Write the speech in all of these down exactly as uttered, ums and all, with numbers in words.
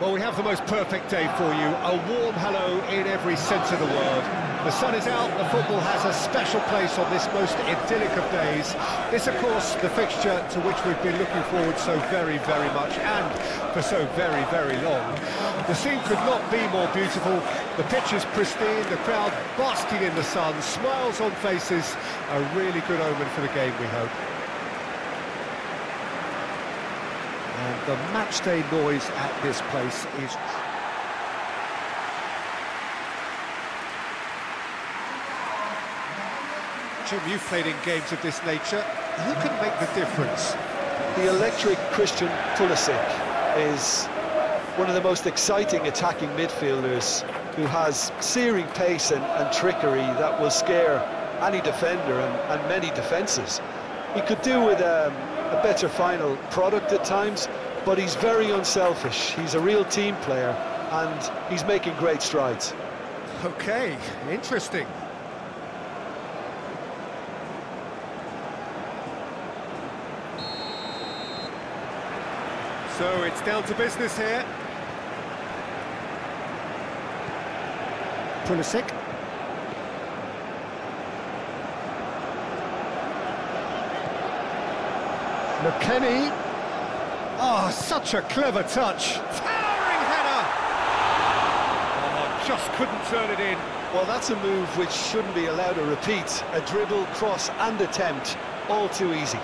Well, we have the most perfect day for you. A warm hello in every sense of the word. The sun is out, the football has a special place on this most idyllic of days. This, of course, the fixture to which we've been looking forward so very, very much, and for so very, very long. The scene could not be more beautiful. The pitch is pristine, the crowd basking in the sun, smiles on faces. A really good omen for the game, we hope. And the matchday noise at this place is... Jim, you've played in games of this nature. Who can make the difference? The electric Christian Pulisic is one of the most exciting attacking midfielders who has searing pace and, and trickery that will scare any defender and, and many defences. He could do with... Um, a better final product at times, but he's very unselfish. He's a real team player and he's making great strides. Okay, interesting. So it's down to business here. Pulisic. McKennie, oh, such a clever touch, towering header! Oh, just couldn't turn it in. Well, that's a move which shouldn't be allowed to repeat. A dribble, cross and attempt, all too easy.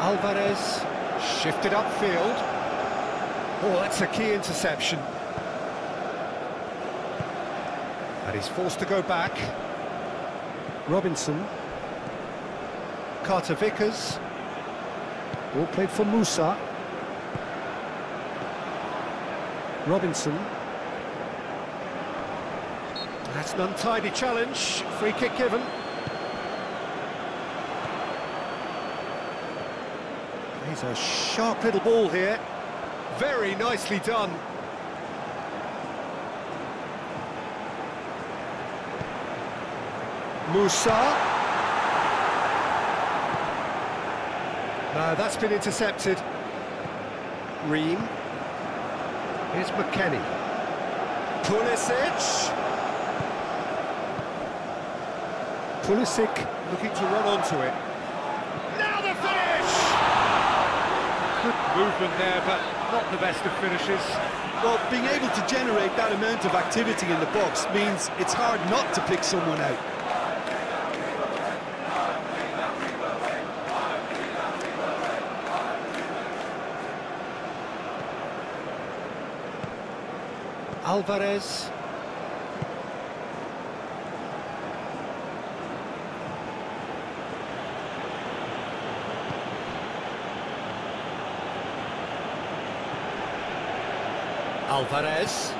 Alvarez, shifted upfield. Oh, that's a key interception. And he's forced to go back. Robinson. Carter Vickers. All played for Musah. Robinson. That's an untidy challenge. Free kick given. He's a sharp little ball here. Very nicely done. Musah. No, that's been intercepted. Ream. Here's McKennie. Pulisic. Pulisic looking to run onto it. Good movement there, but not the best of finishes. Well, being able to generate that amount of activity in the box means it's hard not to pick someone out. Alvarez. Alvarez.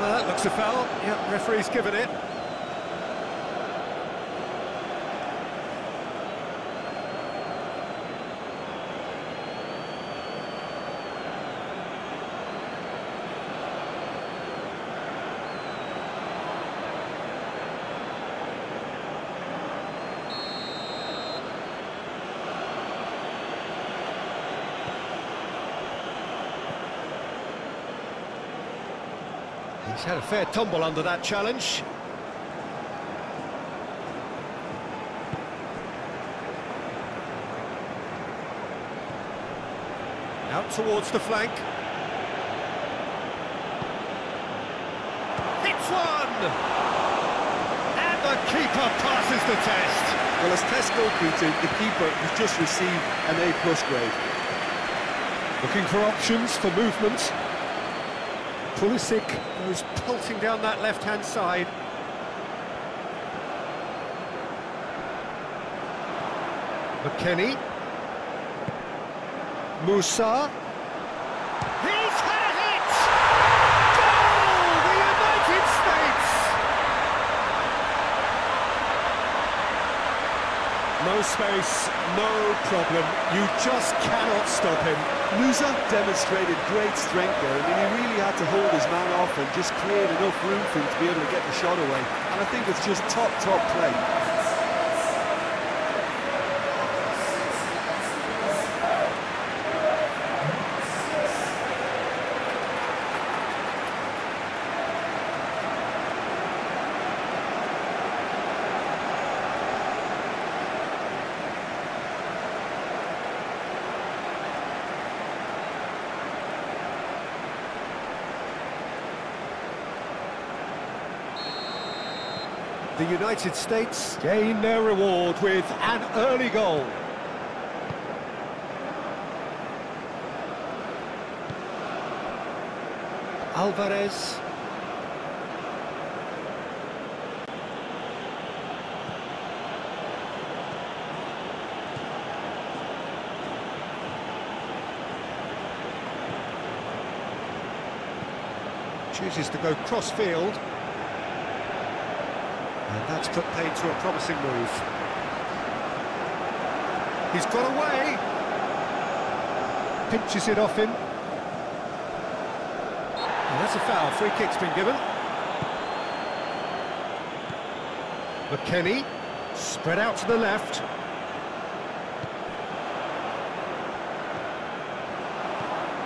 Well, that looks a foul. Yep, referee's given it. He's had a fair tumble under that challenge. Out towards the flank. Hits one! And the keeper passes the test. Well, as test goalkeeper, the keeper has just received an A plus grade. Looking for options for movement. Pulisic goes pelting down that left-hand side. McKennie. Musah. He's had a hit! Goal! The United States! No space, no problem. You just cannot stop him. Luzan demonstrated great strength there. I mean, he really had to hold his man off and just create enough room for him to be able to get the shot away. And I think it's just top, top play. The United States gain their reward with an early goal. Alvarez. Chooses to go cross-field. And that's put paid to a promising move. He's got away. Pinches it off him. And that's a foul. Free kick's been given. McKennie spread out to the left.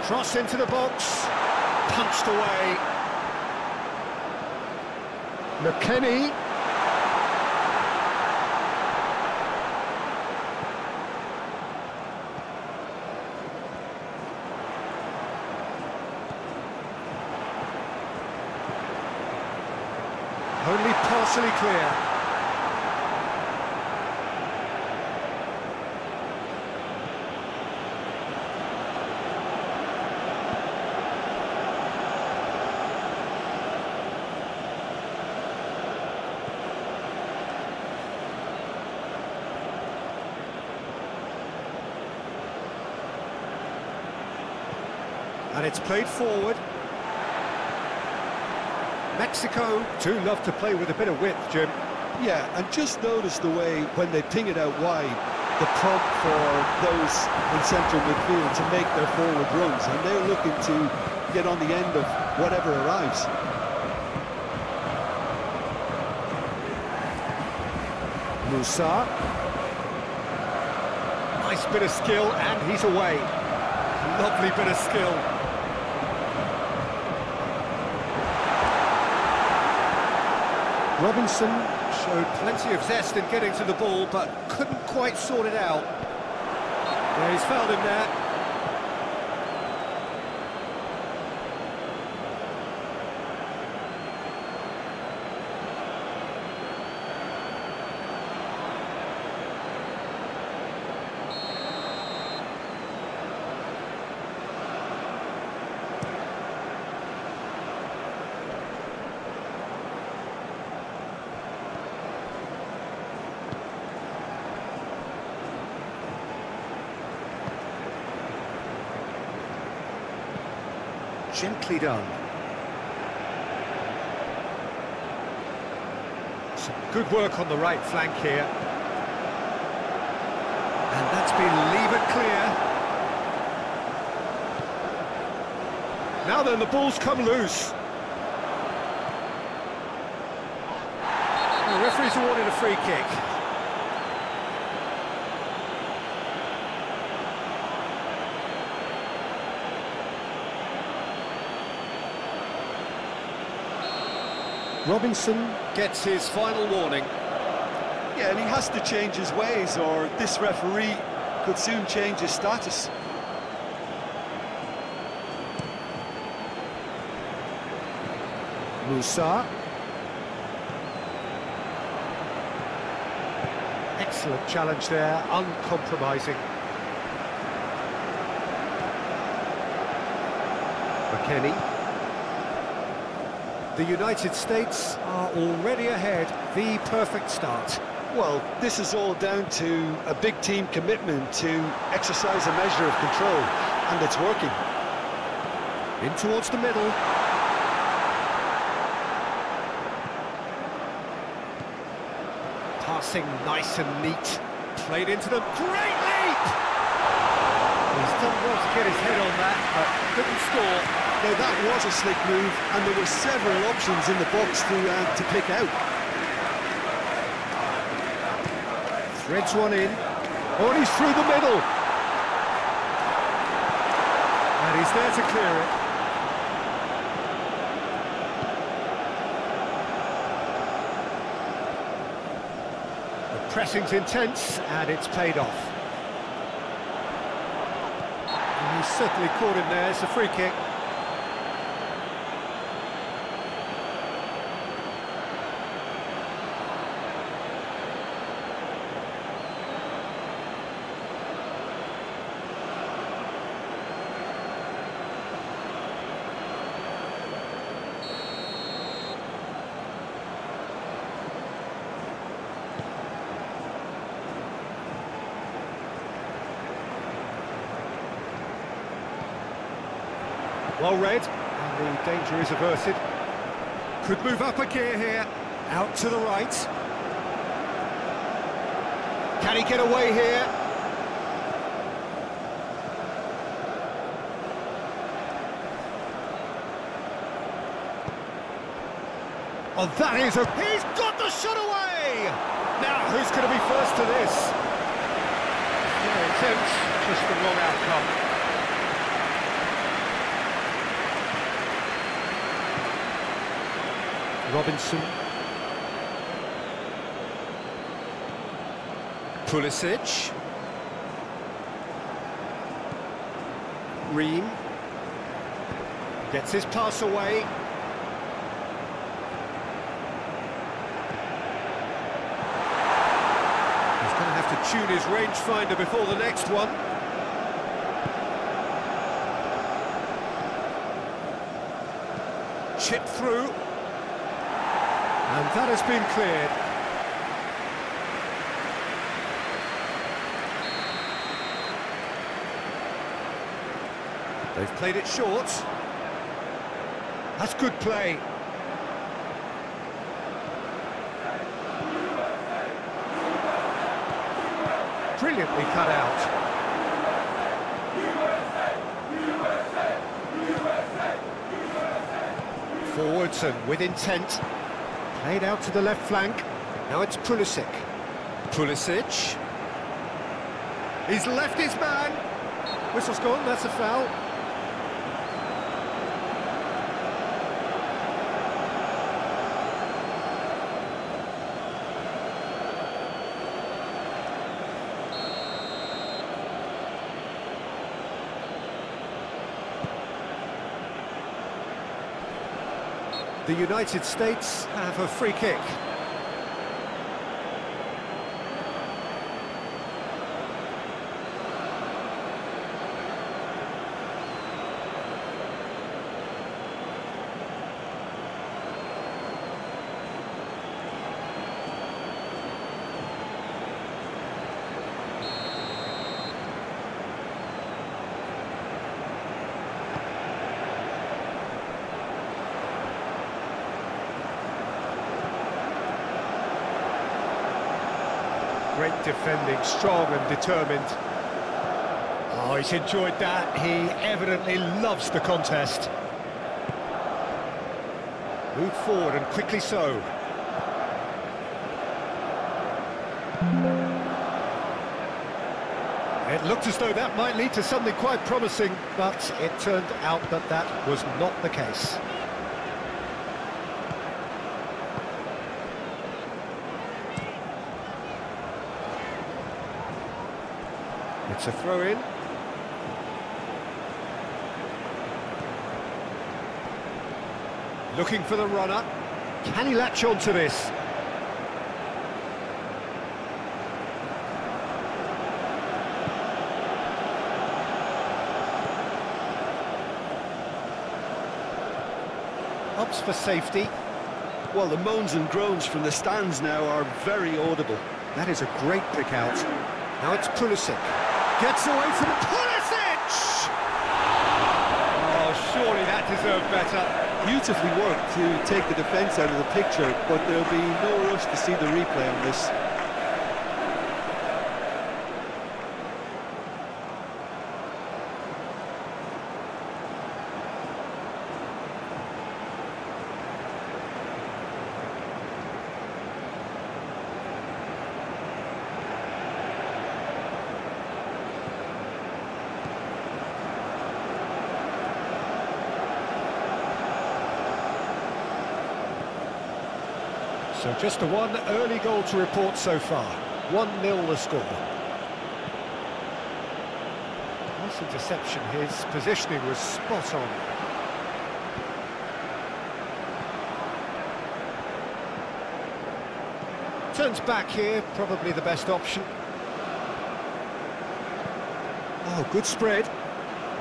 Cross into the box. Punched away. McKennie. Only partially clear. And it's played forward. Mexico do love to play with a bit of width, Jim. Yeah, and just notice the way when they ping it out wide, the prompt for those in central midfield to make their forward runs, and they're looking to get on the end of whatever arrives. Musah. Nice bit of skill, and he's away. Lovely bit of skill. Robinson showed plenty of zest in getting to the ball, but couldn't quite sort it out. Yeah, he's fouled him there. Gently done. Some good work on the right flank here. And that's been levered clear. Now then, the ball's come loose. The referee's awarded a free kick. Robinson gets his final warning. Yeah, and he has to change his ways, or this referee could soon change his status. Musah. Excellent challenge there, uncompromising. McKennie. The United States are already ahead. The perfect start. Well, this is all down to a big team commitment to exercise a measure of control, and it's working. In towards the middle. Passing nice and neat. Played into the great leap! He's done well to get his head on that, but couldn't score. Now that was a slick move, and there were several options in the box to, uh, to pick out. Threads one in. Oh, and he's through the middle! And he's there to clear it. The pressing's intense, and it's paid off. And he's certainly caught him there, it's a free kick. Well read, and the danger is averted. Could move up a gear here, out to the right. Can he get away here? Oh, that is a... He's got the shot away! Now, who's going to be first to this? No attempt, just the wrong outcome. Robinson. Pulisic. Ream. Gets his pass away. He's going to have to tune his rangefinder before the next one. Chip through. And that has been cleared. They've played it short. That's good play. Brilliantly cut out. Forwardson with intent. Played out to the left flank. Now it's Pulisic. Pulisic. He's left his man. Whistle's gone, that's a foul. The United States have a free kick. Great defending, strong and determined. Oh, he's enjoyed that. He evidently loves the contest. Moved forward and quickly so. It looked as though that might lead to something quite promising, but it turned out that that was not the case. It's a throw-in. Looking for the runner. Can he latch on to this? Ups for safety. Well, the moans and groans from the stands now are very audible. That is a great pick out. Now it's Pulisic. Gets away from Pulisic! Oh, surely that deserved better. Beautifully worked to take the defence out of the picture, but there'll be no rush to see the replay on this. So just the one early goal to report so far. one nil the score. Nice interception, his positioning was spot on. Turns back here, probably the best option. Oh, good spread.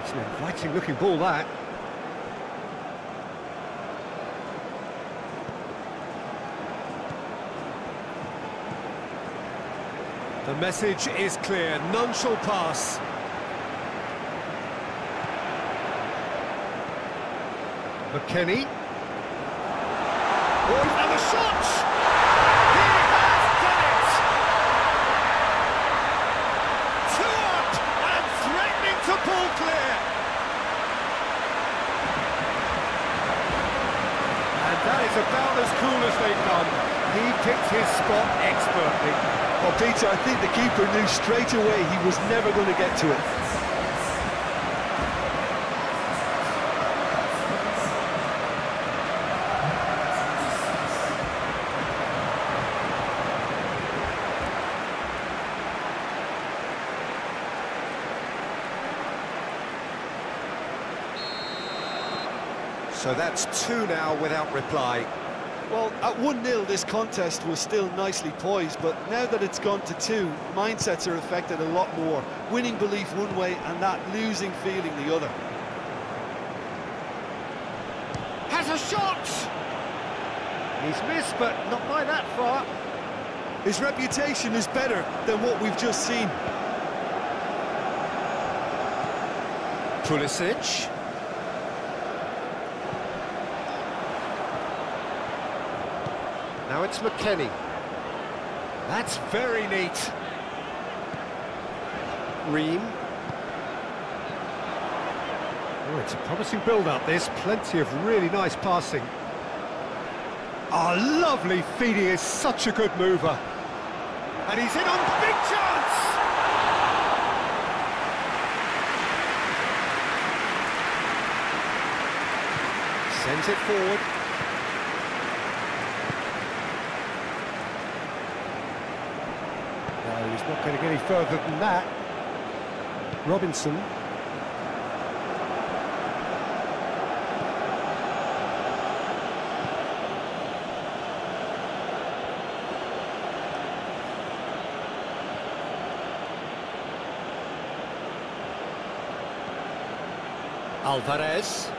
It's an inviting looking ball, that. The message is clear, none shall pass. McKennie. Oh, another shot! He has done it! Two up and threatening to pull clear. And that is about as cool as they've come. He picked his spot expertly. Well, Peter, I think the keeper knew straight away he was never going to get to it. So that's two now without reply. Well, at one nil, this contest was still nicely poised, but now that it's gone to two, mindsets are affected a lot more. Winning belief one way and that losing feeling the other. Has a shot! He's missed, but not by that far. His reputation is better than what we've just seen. Pulisic. Now it's McKennie. That's very neat. Ream. Oh, it's a promising build-up, this. Plenty of really nice passing. Oh, lovely feeding, is such a good mover. And he's in on the big chance! Sends it forward. He's not going to get any further than that. Robinson. Alvarez.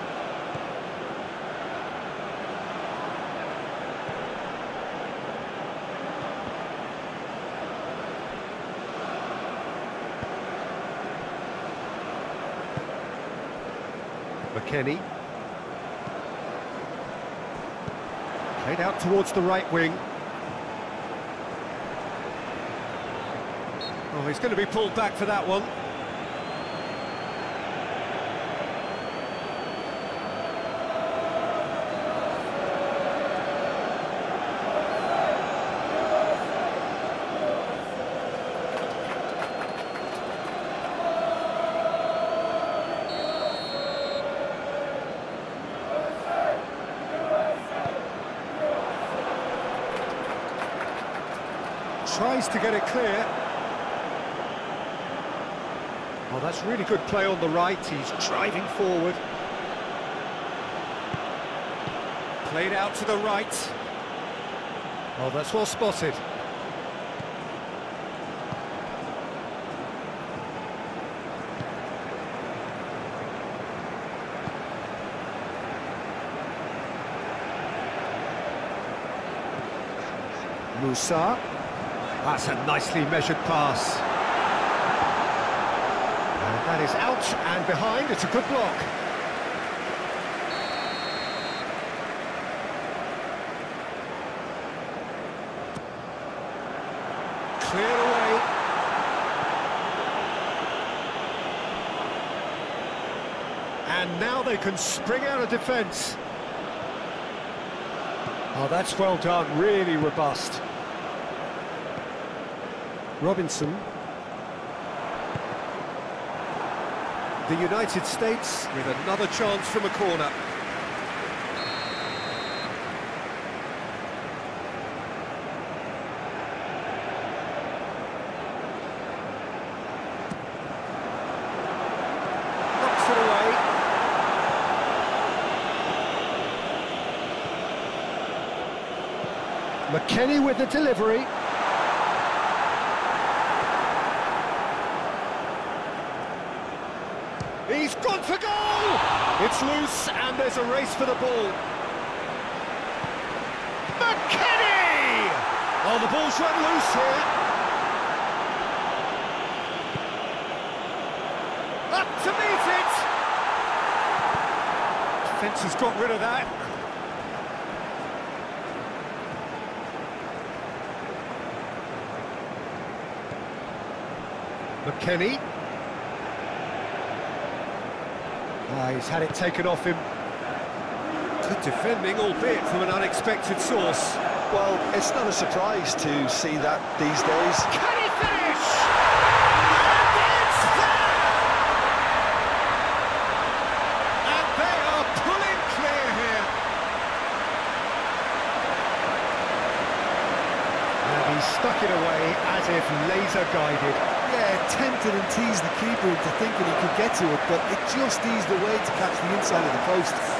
McKennie. Played out towards the right wing. Oh, he's going to be pulled back for that one. Tries to get it clear. Oh, that's really good play on the right. He's driving forward. Played out to the right. Oh, that's well spotted. Musah. That's a nicely measured pass. And that is out and behind. It's a good block. Clear away. And now they can spring out of defence. Oh, that's well done, really robust. Robinson. The United States with another chance from a corner. McKennie with the delivery. He's gone for goal! It's loose and there's a race for the ball. McKennie! Oh, the ball's run loose here. Up to meet it! Defence has got rid of that. McKennie. Ah, he's had it taken off him. Good defending, albeit from an unexpected source. Well, it's not a surprise to see that these days. Can he finish? And it's there! And they are pulling clear here. And he stuck it away as if laser-guided. Yeah, tempted and teased the keeper into thinking he could get to it, but it just eased away to catch the inside of the post.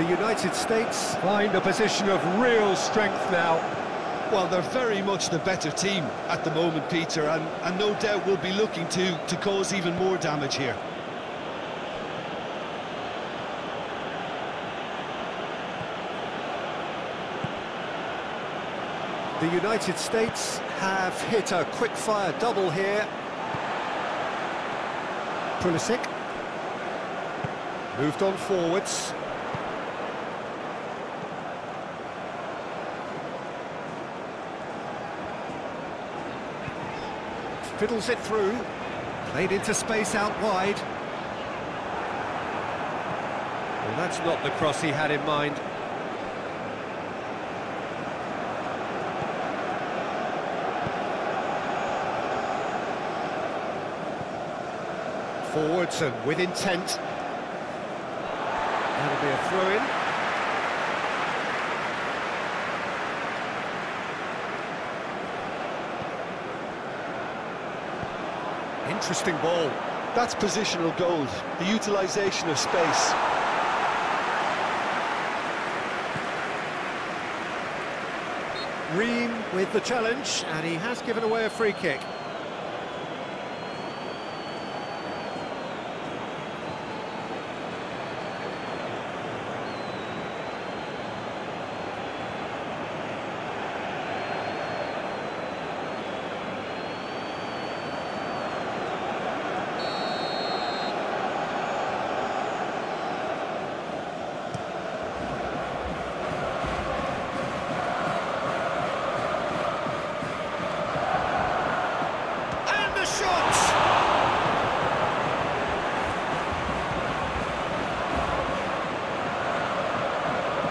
The United States find a position of real strength now. Well, they're very much the better team at the moment, Peter, and, and no doubt will be looking to, to cause even more damage here. The United States have hit a quick-fire double here. Pulisic. Moved on forwards. Fiddles it through, played into space out wide. Well, that's not the cross he had in mind. Forwards and with intent. That'll be a throw-in. Interesting ball. That's positional gold. The utilisation of space. Ream with the challenge, and he has given away a free kick.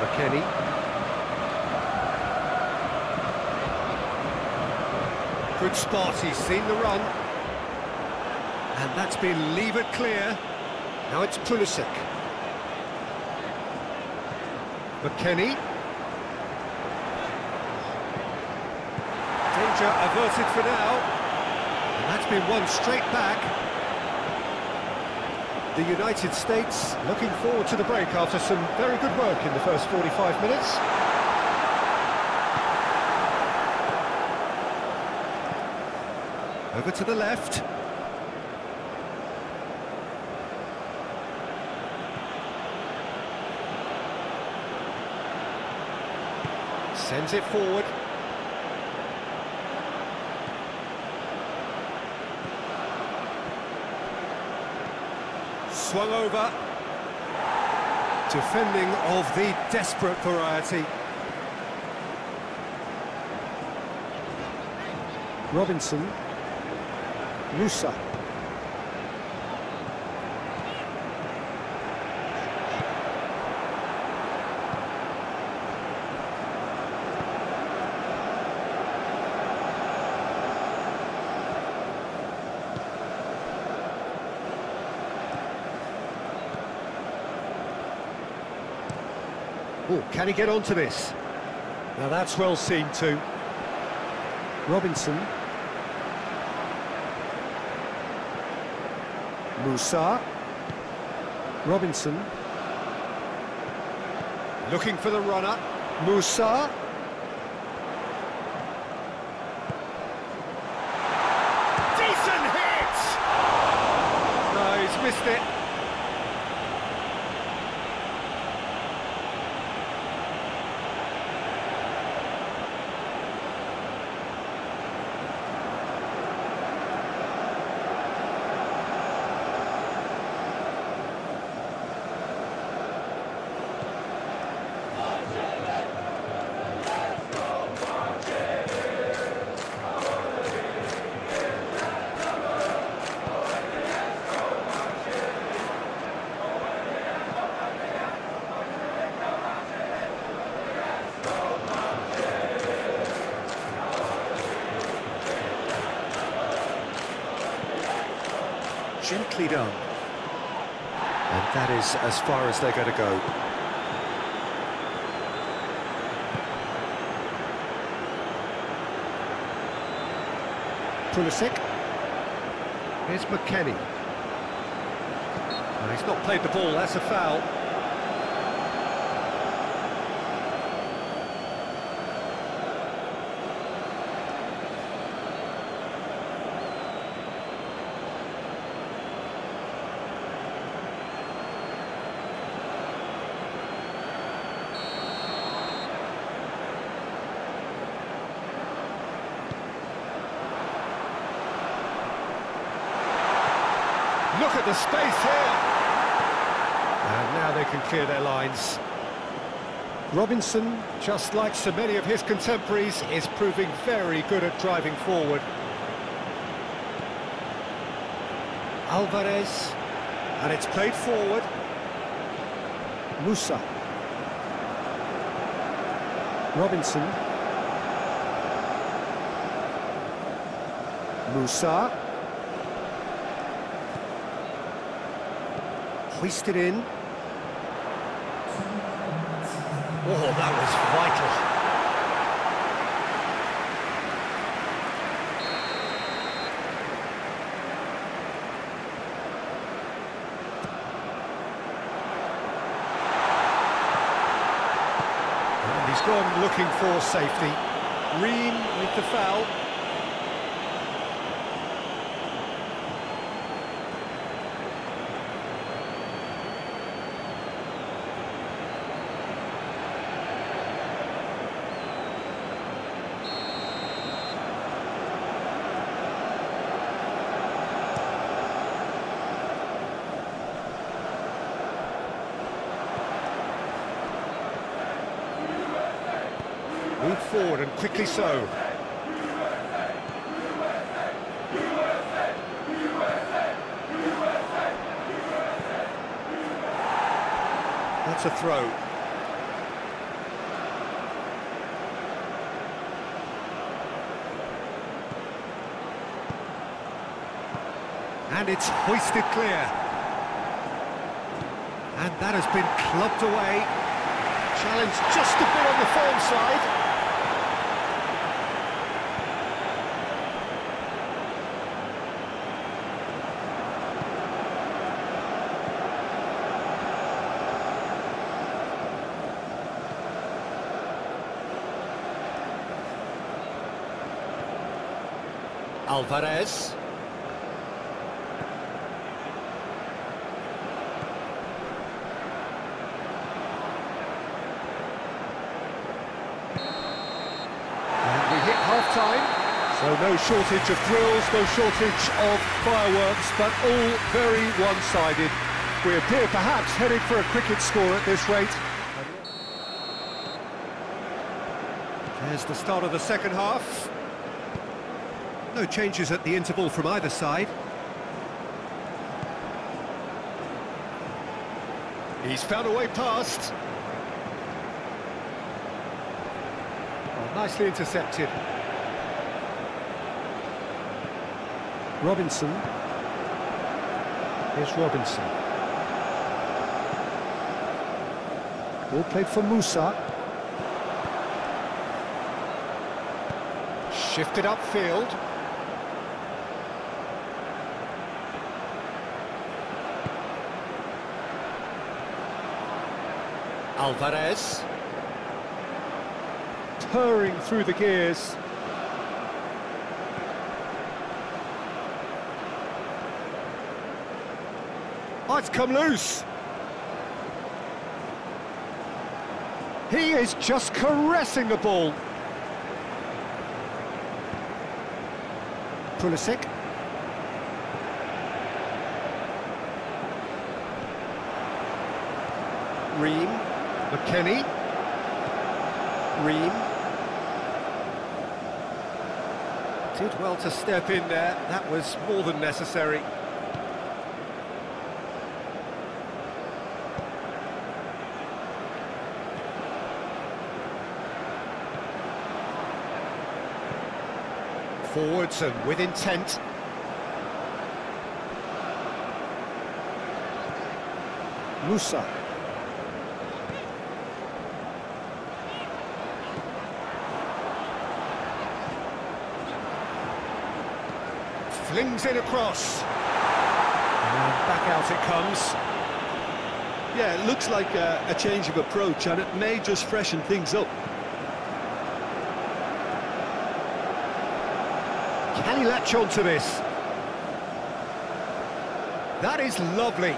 McKennie. Good spot, he's seen the run. And that's been levered clear. Now it's Pulisic. McKennie. danger averted for now. And that's been won straight back. The United States looking forward to the break after some very good work in the first forty-five minutes. Over to the left. Sends it forward. Swung over. Defending of the desperate variety. Robinson. Musah. Ooh, can he get onto this? Now that's well seen too. Robinson. Musah. Robinson. Looking for the runner. Musah. Decent hit! No, he's missed it. Gently done, and that is as far as they're going to go. Pulisic. Here's McKennie. Oh, he's not played the ball, that's a foul. Look at the space here. And now they can clear their lines. Robinson, just like so many of his contemporaries, is proving very good at driving forward. Alvarez. And it's played forward. Musah. Robinson. Musah. Hoisted in. Oh, that was vital. And he's gone looking for safety. Ream with the foul. Move forward and quickly so. U S A, U S A, U S A, U S A, U S A, U S A, U S A. That's a throw. And it's hoisted clear. And that has been clubbed away. Challenge just a bit on the firm side. Alvarez. So no shortage of thrills, no shortage of fireworks, but all very one-sided. We appear perhaps headed for a cricket score at this rate. There's the start of the second half. No changes at the interval from either side. He's found a way past. Oh, nicely intercepted. Robinson. Here's Robinson. Ball played for Musah. Shifted upfield. Alvarez. Purring through the gears. Oh, it's come loose. He is just caressing the ball. Pulisic. Ream. McKennie. Ream. Did well to step in there. That was more than necessary. Forwards and with intent. Musah. Flings it across. And back out it comes. Yeah, it looks like a, a change of approach, and it may just freshen things up. Can he latch on to this? That is lovely.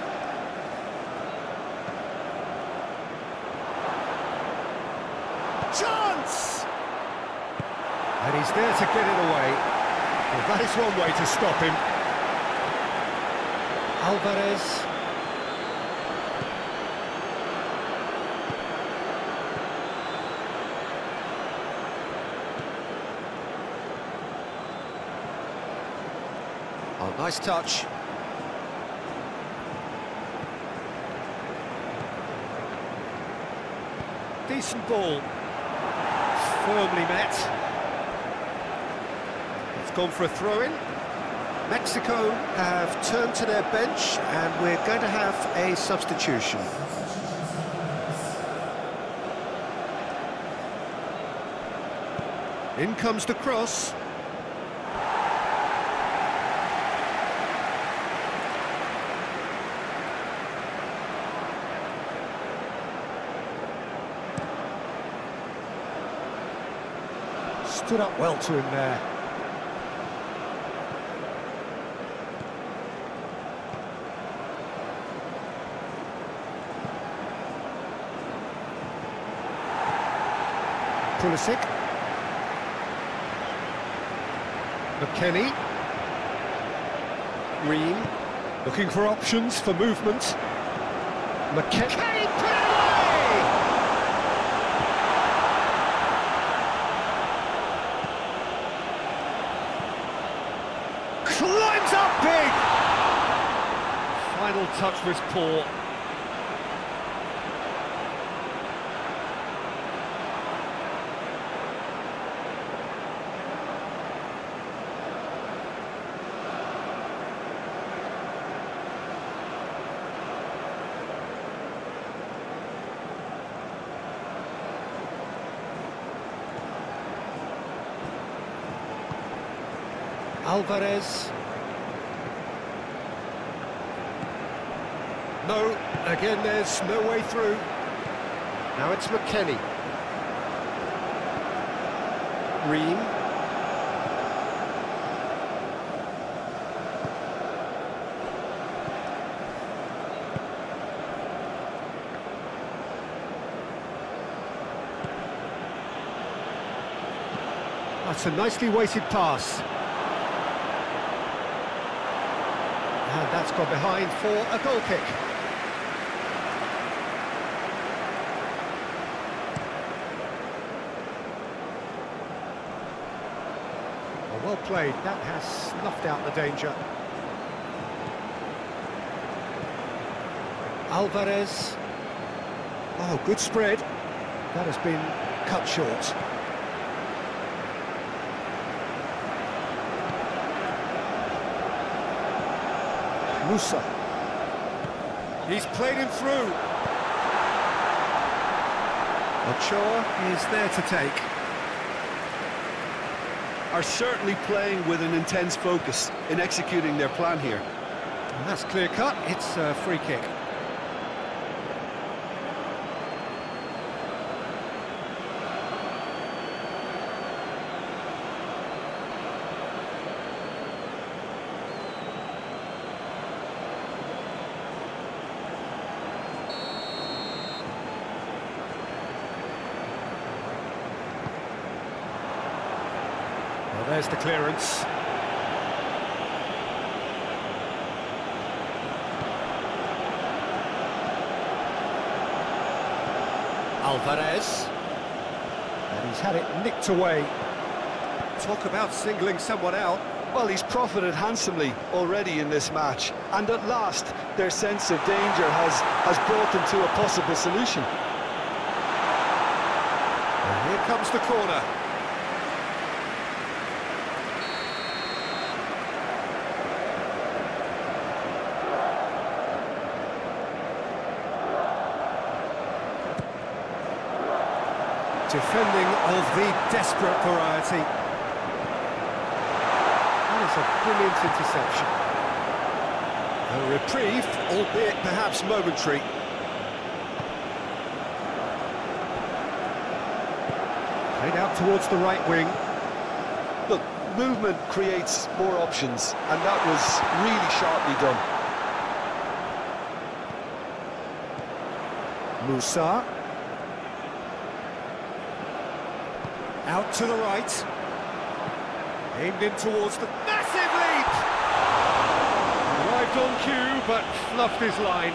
Chance! And he's there to get it away. Well, that is one way to stop him. Alvarez. Oh, nice touch. Decent ball. Firmly met. It's gone for a throw-in. Mexico have turned to their bench, and we're going to have a substitution. In comes the cross. Stood up well to him there. Pulisic. McKennie. Ream. Looking for options for movement. McKennie. Climbs up big! Final touch was poor. Alvarez. No, again there's no way through. Now it's McKennie. Ream. That's a nicely weighted pass. And that's gone behind for a goal kick. Well, well played. That has snuffed out the danger. Alvarez. Oh, good spread. That has been cut short. Musah. He's played him through. Ochoa is there to take. Are certainly playing with an intense focus in executing their plan here. And that's clear cut. It's a free kick. There's the clearance. Alvarez. And he's had it nicked away. Talk about singling someone out. Well, he's profited handsomely already in this match. And at last, their sense of danger has, has brought them to a possible solution. And here comes the corner. Defending of the desperate variety. That is a brilliant interception. A reprieve, albeit perhaps momentary. Played out towards the right wing. Look, movement creates more options, and that was really sharply done. Musah. Out to the right. Aimed in towards the massive leap! Arrived on cue, but fluffed his line.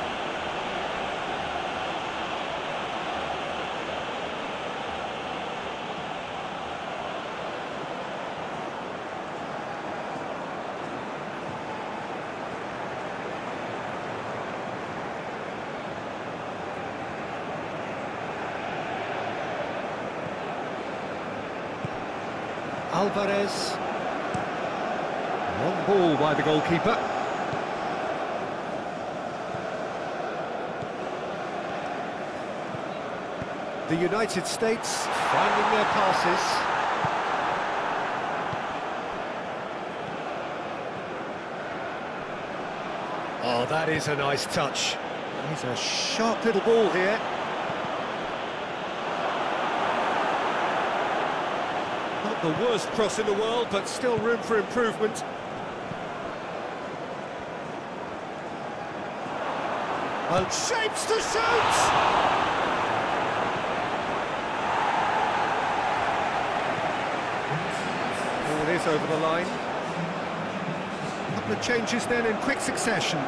Alvarez. Long ball by the goalkeeper. The United States finding their passes. Oh, that is a nice touch. He's a sharp little ball here. The worst cross in the world, but still room for improvement. And shapes to shoot! Oh, it is over the line. A couple of changes then in quick succession.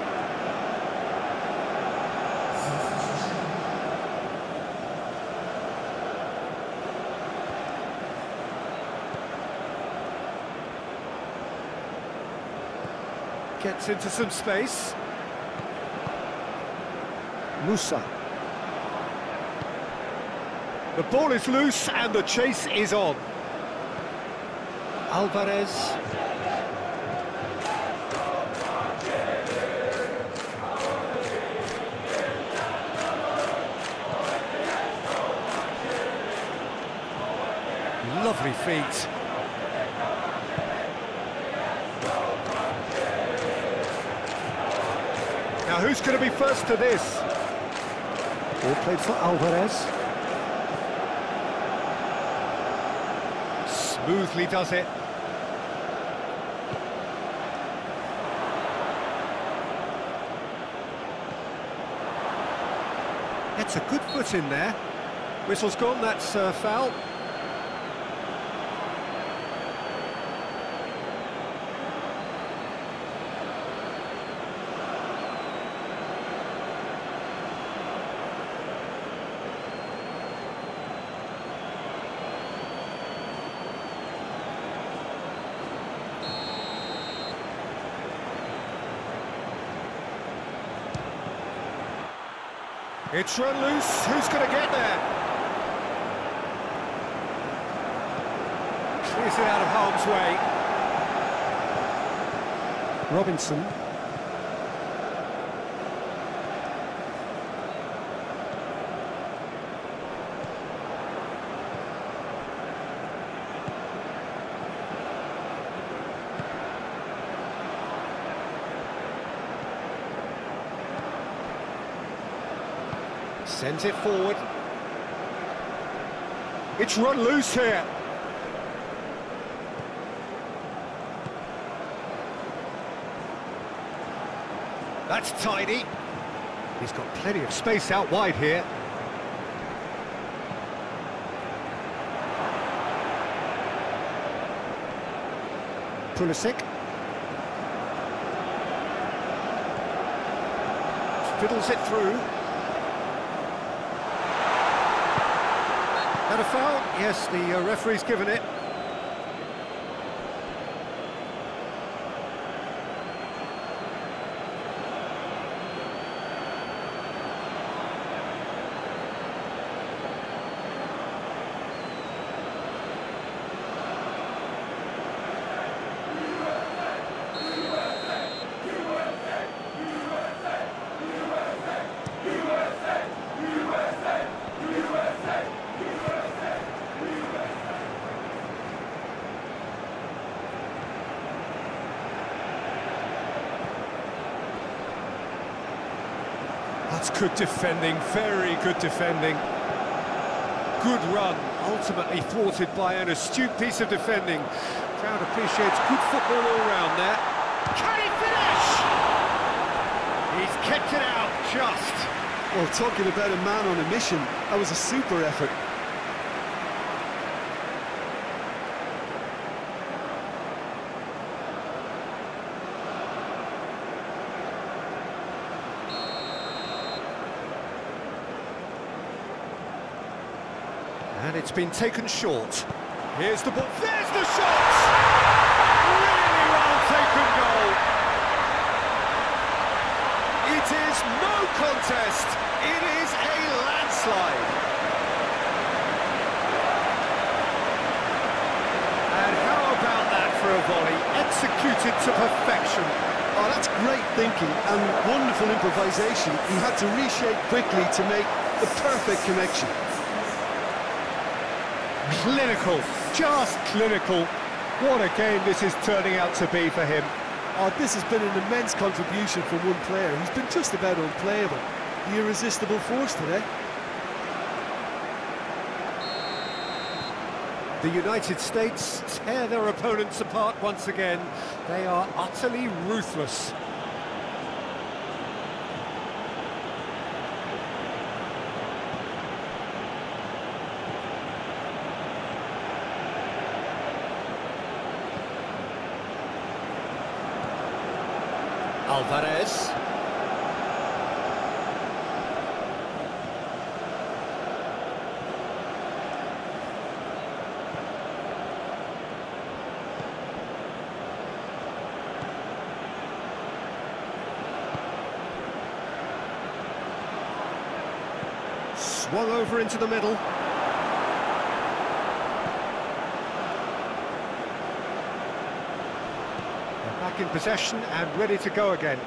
Gets into some space. Musah. The ball is loose and the chase is on. Alvarez. Lovely feet. Now, who's going to be first to this? Ball played for Alvarez. Smoothly does it. Gets a good foot in there. Whistle's gone, that's a foul. It's run loose. Who's going to get there? He's out of harm's way. Robinson. Sends it forward. It's run loose here. That's tidy. He's got plenty of space out wide here. Pulisic. Fiddles it through. A foul? Yes, the uh, referee's given it. That's good defending, very good defending. Good run, ultimately thwarted by an astute piece of defending. Crowd appreciates good football all round there. Can he finish? He's kept it out, just. Well, talking about a man on a mission, that was a super effort. And it's been taken short. Here's the ball. There's the shot! Really well taken goal. It is no contest. It is a landslide. And how about that for a volley? Executed to perfection. Oh, that's great thinking and wonderful improvisation. He had to reshape quickly to make the perfect connection. Clinical, just clinical. What a game this is turning out to be for him. Oh, this has been an immense contribution from one player who's been just about unplayable. The irresistible force today. The United States tear their opponents apart once again. They are utterly ruthless. Alvarez. Swung over into the middle. Back in possession and ready to go again.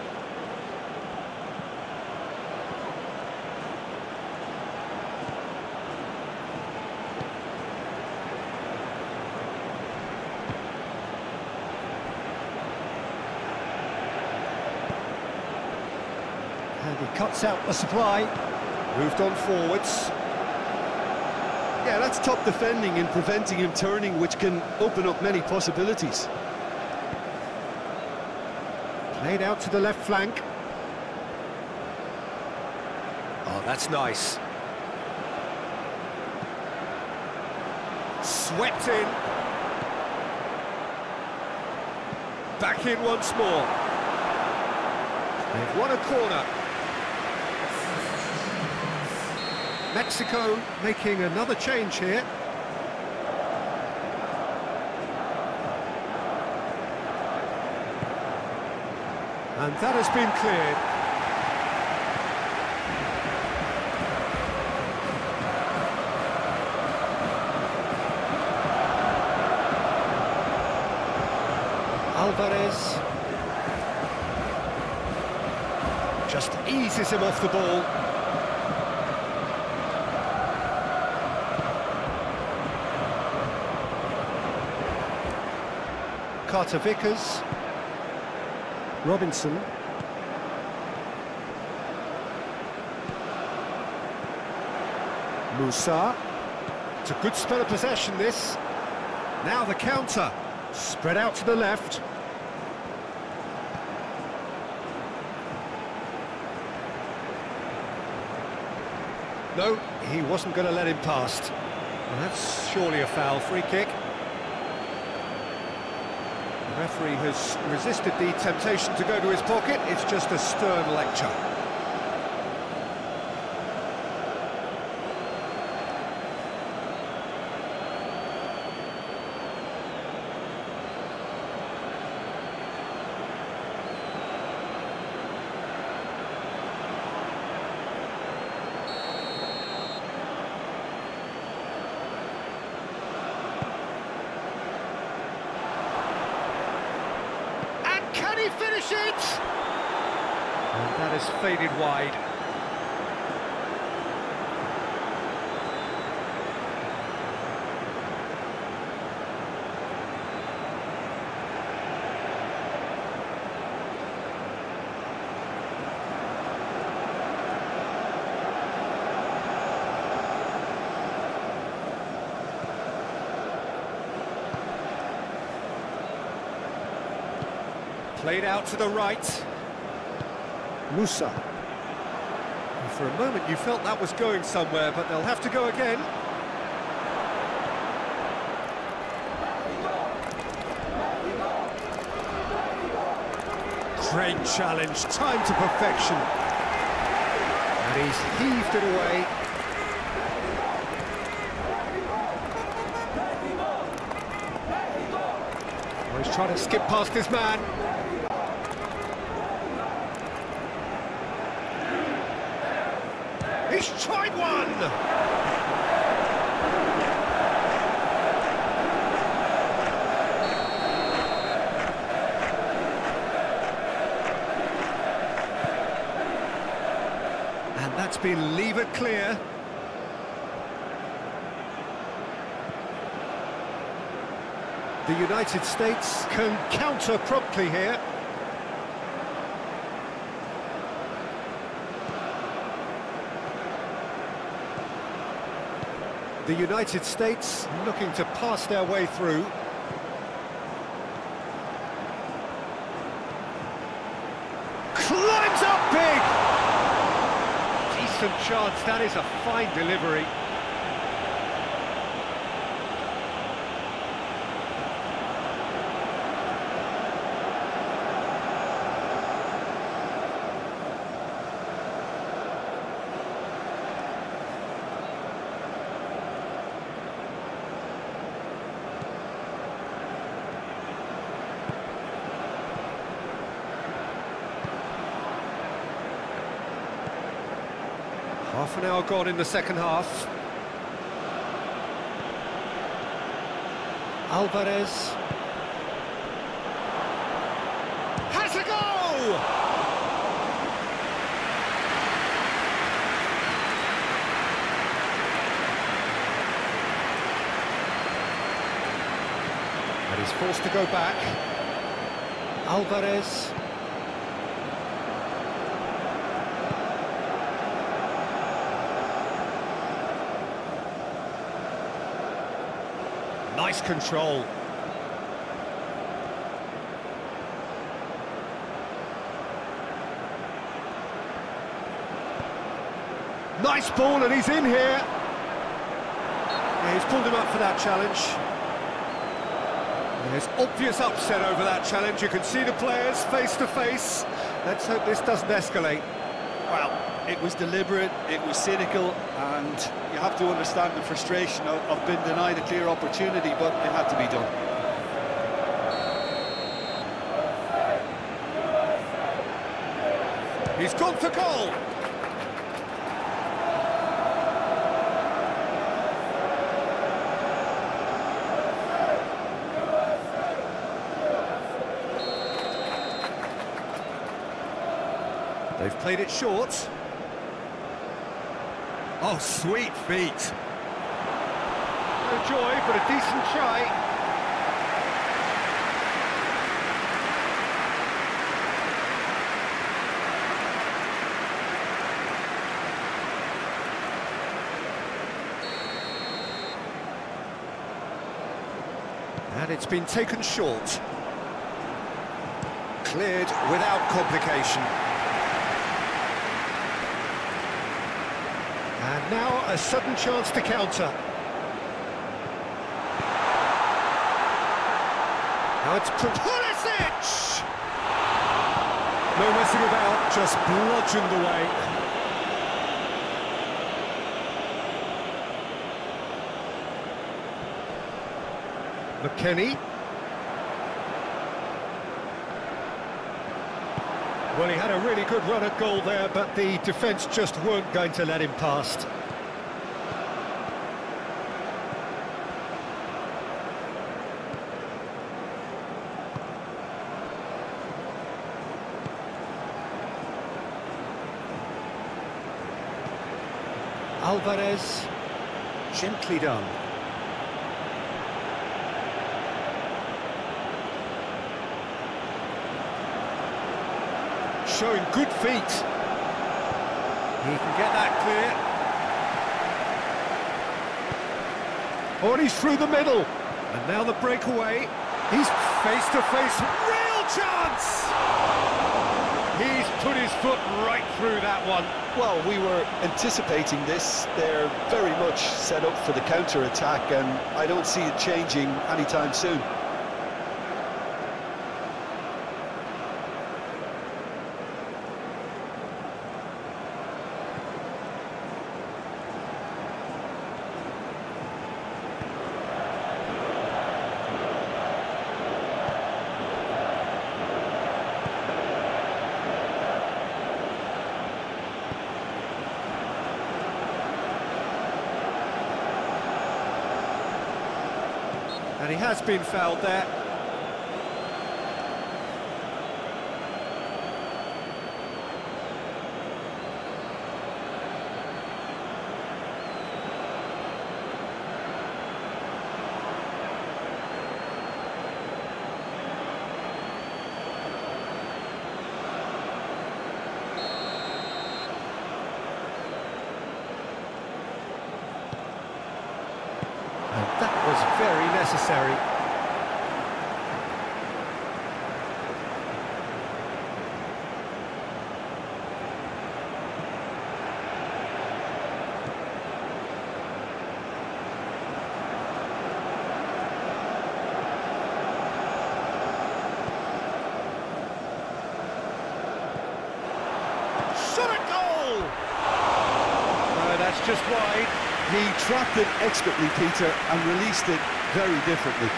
And he cuts out the supply. Moved on forwards. Yeah, that's top defending and preventing him turning, which can open up many possibilities. Played out to the left flank. Oh, that's nice. Swept in. Back in once more. They've won a corner. Mexico making another change here. And that has been cleared. Alvarez just eases him off the ball. Carter Vickers, Robinson. Musah. It's a good spell of possession, this. Now the counter. Spread out to the left. No, he wasn't going to let him past. Well, that's surely a foul. Free kick. The referee has resisted the temptation to go to his pocket. It's just a stern lecture. He finishes, and that has faded wide. Played out to the right. Musah. For a moment you felt that was going somewhere, but they'll have to go again. Great challenge, timed to perfection. And he's heaved it away. Well, he's trying to skip past this man. He's tried one! And that's been levered clear. The United States can counter promptly here. The United States looking to pass their way through. Climbs up big! Decent chance, that is a fine delivery. Half an hour gone in the second half. Alvarez has a goal! And he's forced to go back. Alvarez. Nice control. Nice ball, and he's in here. Yeah, he's pulled him up for that challenge. There's obvious upset over that challenge. You can see the players face to face. Let's hope this doesn't escalate. Well, it was deliberate, it was cynical, and you have to understand the frustration of, of being denied a clear opportunity, but it had to be done. U S A, U S A, U S A. He's gone for goal! U S A, U S A, U S A, U S A. They've played it short. Oh, sweet feet. No joy, but a decent try. And it's been taken short. Cleared without complication. And now a sudden chance to counter. Now it's Pulisic! No messing about, just bludgeoned away. McKennie. Well, he had a really good run at goal there, but the defence just weren't going to let him past. Alvarez, gently done. Showing good feet. He can get that clear. Oh, and he's through the middle. And now the breakaway. He's face to face. Real chance! He's put his foot right through that one. Well, we were anticipating this. They're very much set up for the counter-attack, and I don't see it changing anytime soon. And he has been fouled there. And that was very necessary. Shot at goal! No, that's just wide. He trapped it expertly, Peter, and released it very differently.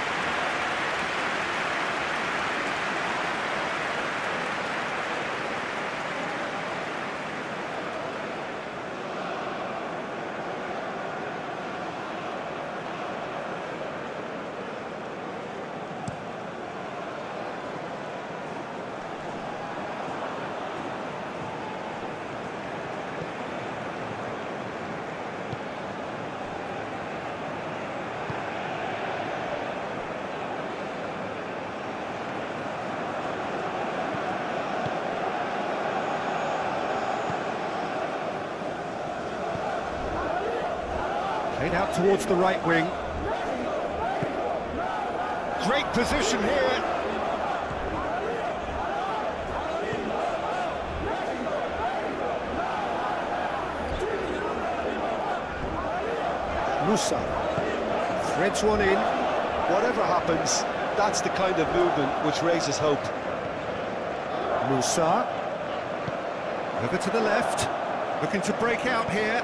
Out towards the right wing. Great position here. Musah threads one in. Whatever happens, that's the kind of movement which raises hope. Musah over to the left, looking to break out here.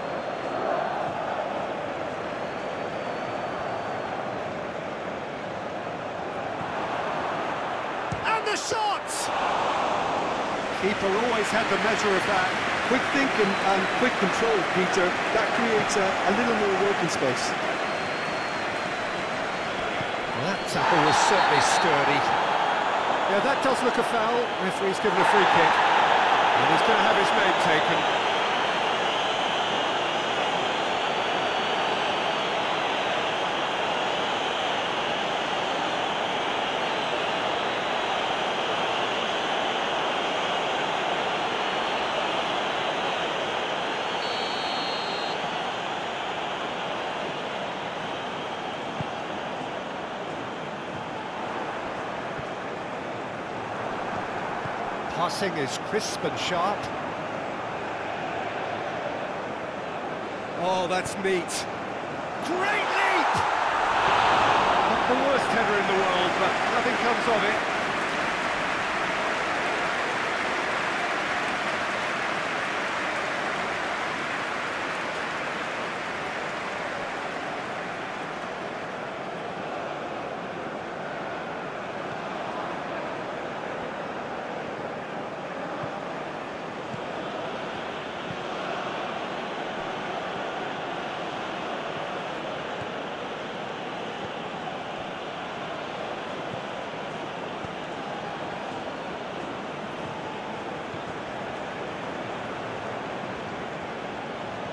The shot! Keeper always had the measure of that. Quick thinking and quick control, Peter. That creates a, a little more working space. Well, that tackle was certainly sturdy. Yeah, that does look a foul. Referee's given a free kick. And he's going to have his name taken. Passing is crisp and sharp. Oh, that's neat. Great leap! Not the worst header in the world, but nothing comes of it.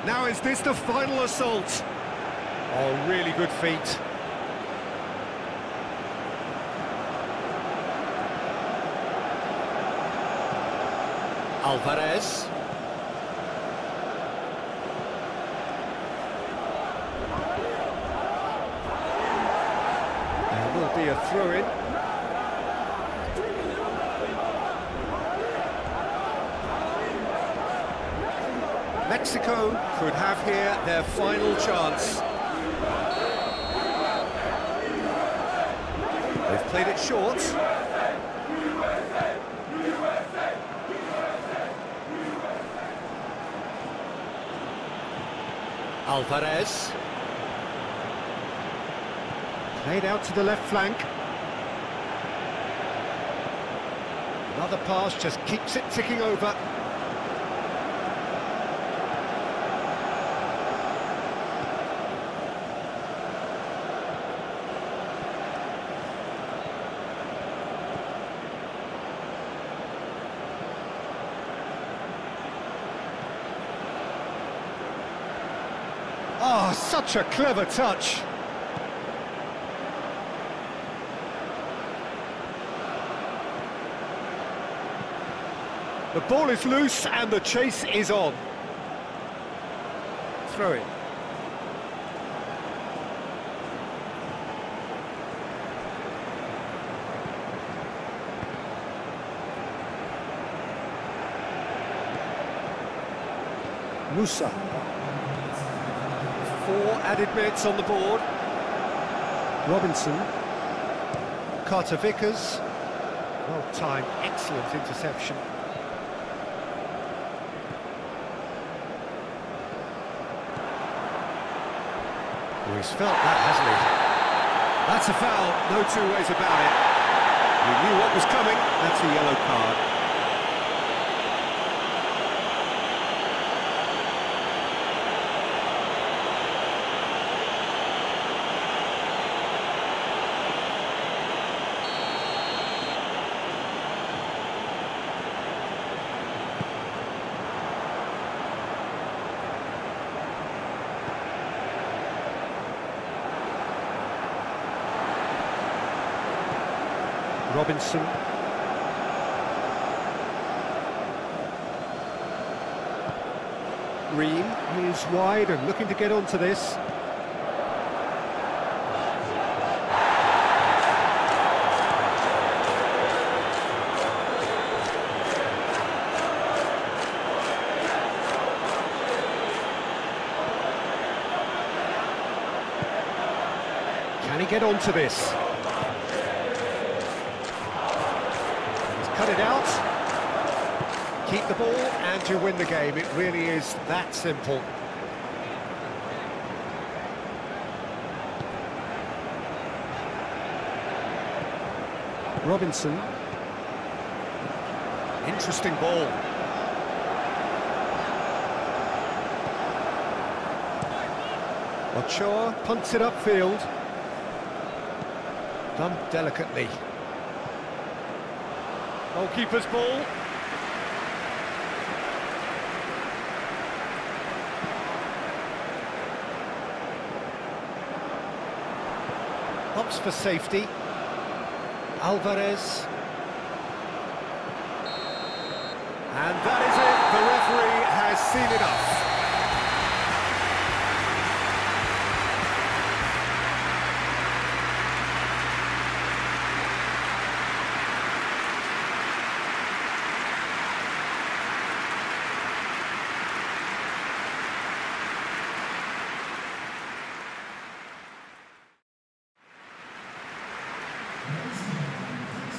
Now is this the final assault? Oh, really good feet. Alvarez. There will be a throw-in. Mexico could have here their final chance. They've played it short. Alvarez. Played out to the left flank. Another pass just keeps it ticking over. Oh, such a clever touch. The ball is loose and the chase is on. Throw it. Musah. Four added minutes on the board. Robinson. Carter Vickers. Well timed, excellent interception. Oh, he's felt that, hasn't he? That's a foul, no two ways about it. We knew what was coming, that's a yellow card. Robinson. Ream, he is wide and looking to get onto this. Can he get onto this? Cut it out, keep the ball, and you win the game. It really is that simple. Robinson. Interesting ball. Ochoa punts it upfield. Done delicately. Goalkeeper's ball. Hops for safety. Alvarez. And that is it. The referee has seen enough.